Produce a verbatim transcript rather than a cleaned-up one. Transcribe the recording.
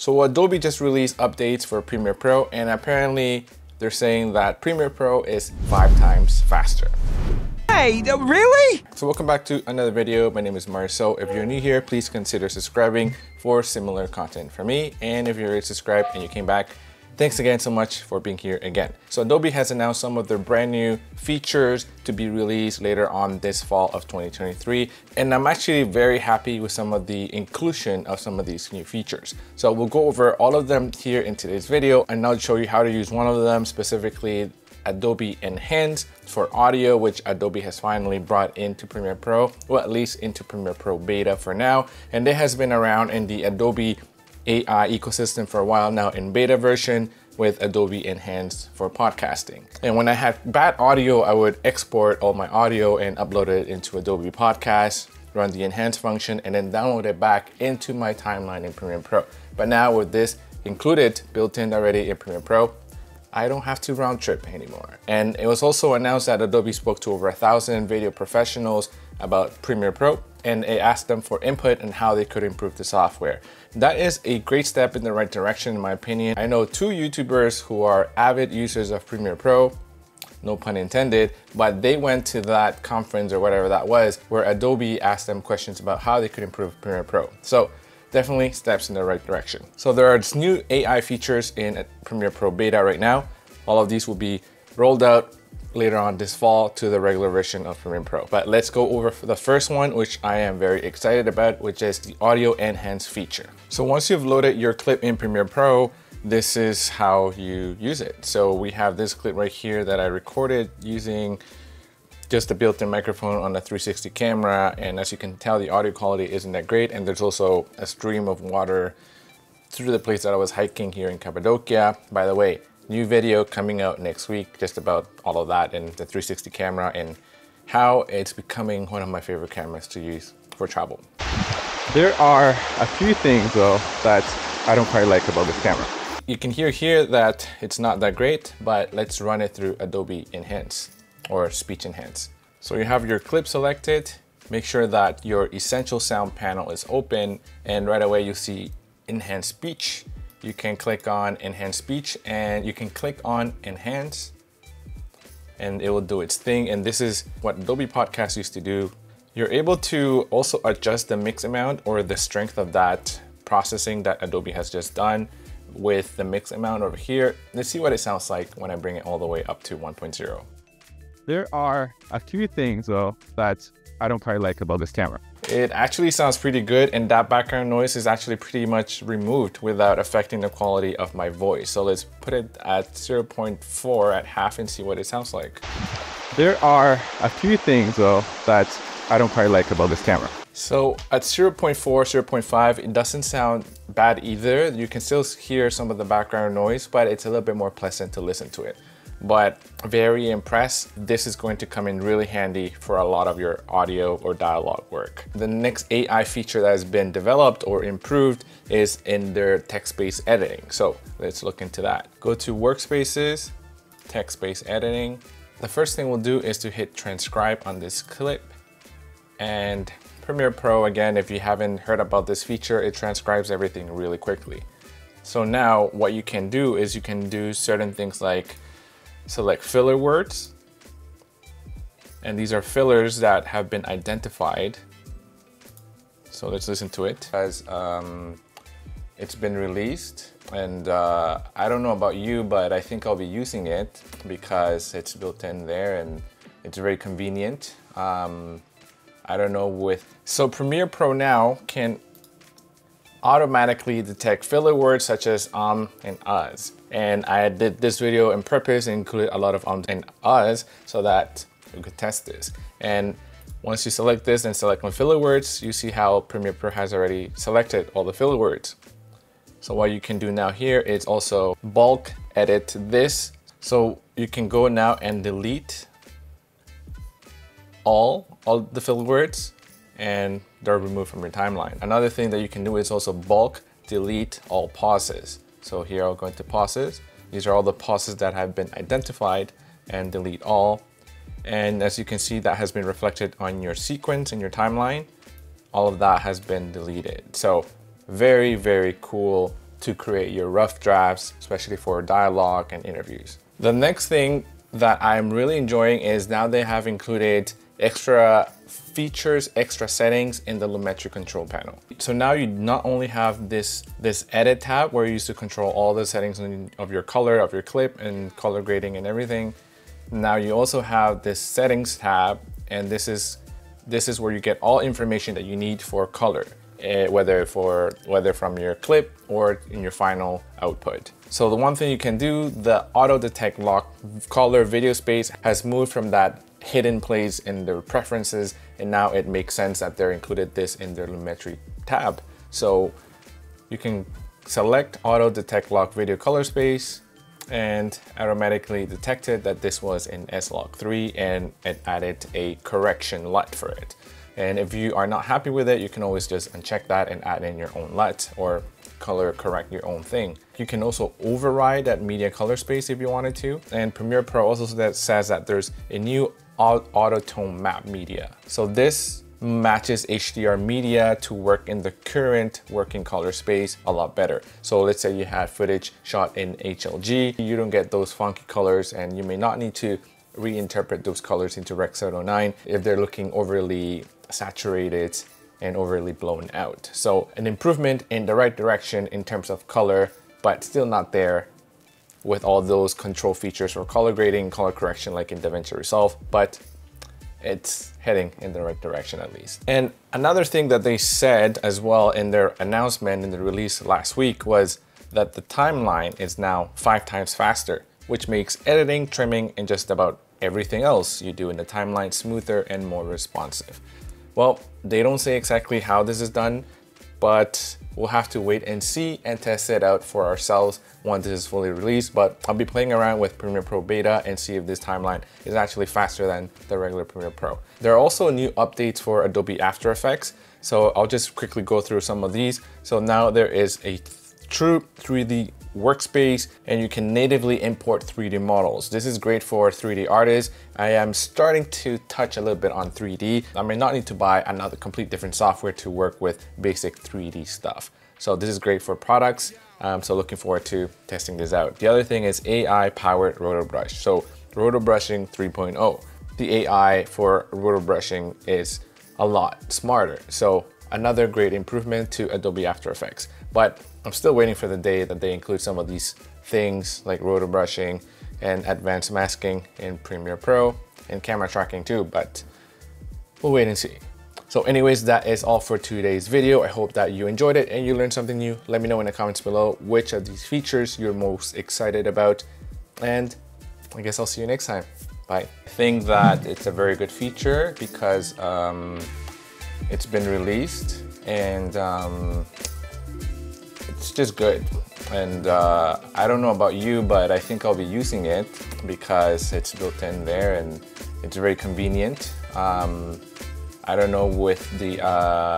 So Adobe just released updates for Premiere Pro, and apparently they're saying that Premiere Pro is five times faster. Hey, really? So welcome back to another video. My name is Marcel. If you're new here, please consider subscribing for similar content from me. And if you're already subscribed and you came back, thanks again so much for being here again. So Adobe has announced some of their brand new features to be released later on this fall of twenty twenty-three. And I'm actually very happy with some of the inclusion of some of these new features. So we'll go over all of them here in today's video, and I'll show you how to use one of them, specifically Adobe Enhance for audio, which Adobe has finally brought into Premiere Pro, or at least into Premiere Pro beta for now. And it has been around in the Adobe A I ecosystem for a while now in beta version with Adobe Enhance for podcasting. And when I had bad audio, I would export all my audio and upload it into Adobe Podcast, run the Enhance function, and then download it back into my timeline in Premiere Pro. But now with this included built in already in Premiere Pro, I don't have to round trip anymore. And it was also announced that Adobe spoke to over a thousand video professionals about Premiere Pro, and it asked them for input and how they could improve the software. That is a great step in the right direction, in my opinion. I know two YouTubers who are avid users of Premiere Pro, no pun intended, but they went to that conference or whatever that was, where Adobe asked them questions about how they could improve Premiere Pro. So definitely steps in the right direction. So there are new A I features in Premiere Pro beta right now. All of these will be rolled out later on this fall to the regular version of Premiere Pro. But let's go over the first one, which I am very excited about, which is the Audio Enhance feature. So once you've loaded your clip in Premiere Pro, this is how you use it. So we have this clip right here that I recorded using just the built-in microphone on the three sixty camera. And as you can tell, the audio quality isn't that great. And there's also a stream of water through the place that I was hiking here in Cappadocia. By the way, new video coming out next week, just about all of that and the three sixty camera and how it's becoming one of my favorite cameras to use for travel. There are a few things though that I don't quite like about this camera. You can hear here that it's not that great, but let's run it through Adobe Enhance or Speech Enhance. So you have your clip selected, make sure that your Essential Sound panel is open, and right away you see Enhanced Speech. You can click on Enhanced Speech and you can click on Enhance and it will do its thing. And this is what Adobe Podcast used to do. You're able to also adjust the mix amount or the strength of that processing that Adobe has just done with the mix amount over here. Let's see what it sounds like when I bring it all the way up to one point zero. There are a few things though that I don't quite like about this camera. It actually sounds pretty good, and that background noise is actually pretty much removed without affecting the quality of my voice. So let's put it at zero point four at half and see what it sounds like. There are a few things though that I don't quite like about this camera. So at zero point four, zero point five, it doesn't sound bad either. You can still hear some of the background noise, but it's a little bit more pleasant to listen to it. But very impressed. This is going to come in really handy for a lot of your audio or dialogue work. The next A I feature that has been developed or improved is in their text-based editing. So let's look into that. Go to Workspaces, text-based editing. The first thing we'll do is to hit transcribe on this clip. And Premiere Pro, again, if you haven't heard about this feature, it transcribes everything really quickly. So now what you can do is you can do certain things like select filler words, and these are fillers that have been identified. So let's listen to it as um, it's been released. And uh, I don't know about you, but I think I'll be using it because it's built in there and it's very convenient. Um, I don't know with, so Premiere Pro now can automatically detect filler words such as um and uhs. And I did this video on purpose and included a lot of ums and uhs so that you could test this. And once you select this and select my filler words, you see how Premiere Pro has already selected all the filler words. So what you can do now here is also bulk edit this. So you can go now and delete all, all the filler words, and they're removed from your timeline. Another thing that you can do is also bulk delete all pauses. So here I'll go into pauses. These are all the pauses that have been identified, and delete all. And as you can see, that has been reflected on your sequence and your timeline. All of that has been deleted. So very, very cool to create your rough drafts, especially for dialogue and interviews. The next thing that I'm really enjoying is now they have included extra features, extra settings in the Lumetri control panel. So now you not only have this, this edit tab where you used to control all the settings in, of your color, of your clip and color grading and everything. Now you also have this settings tab, and this is, this is where you get all information that you need for color, eh, whether, for, whether from your clip or in your final output. So the one thing you can do, the auto detect lock color video space has moved from that hidden place in their preferences, and now it makes sense that they're included this in their Lumetri tab. So you can select auto detect lock video color space and automatically detected that this was in S log three, and it added a correction L U T for it. And if you are not happy with it, you can always just uncheck that and add in your own L U T or color correct your own thing. You can also override that media color space if you wanted to. And Premiere Pro also says that there's a new auto tone map media. So this matches H D R media to work in the current working color space a lot better. So let's say you had footage shot in H L G, you don't get those funky colors, and you may not need to reinterpret those colors into Rec seven oh nine if they're looking overly saturated and overly blown out. So an improvement in the right direction in terms of color, but still not there with all those control features for color grading, color correction like in DaVinci Resolve, but it's heading in the right direction at least. And another thing that they said as well in their announcement in the release last week was that the timeline is now five times faster, which makes editing, trimming, and just about everything else you do in the timeline smoother and more responsive. Well, they don't say exactly how this is done, but we'll have to wait and see and test it out for ourselves once this is fully released. But I'll be playing around with Premiere Pro Beta and see if this timeline is actually faster than the regular Premiere Pro. There are also new updates for Adobe After Effects, so I'll just quickly go through some of these. So now there is a true three D workspace, and you can natively import three D models. This is great for three D artists. I am starting to touch a little bit on three D. I may not need to buy another complete different software to work with basic three D stuff. So this is great for products. Um, so looking forward to testing this out. The other thing is A I powered RotoBrush. So RotoBrushing three point oh. The A I for RotoBrushing is a lot smarter. So another great improvement to Adobe After Effects. But I'm still waiting for the day that they include some of these things like RotoBrushing and advanced masking in Premiere Pro and camera tracking too, but we'll wait and see. So anyways, that is all for today's video. I hope that you enjoyed it and you learned something new. Let me know in the comments below which of these features you're most excited about. And I guess I'll see you next time. Bye. I think that it's a very good feature because um, it's been released, and um, it's just good. And uh, I don't know about you, but I think I'll be using it because it's built in there and it's very convenient. Um, I don't know with the uh,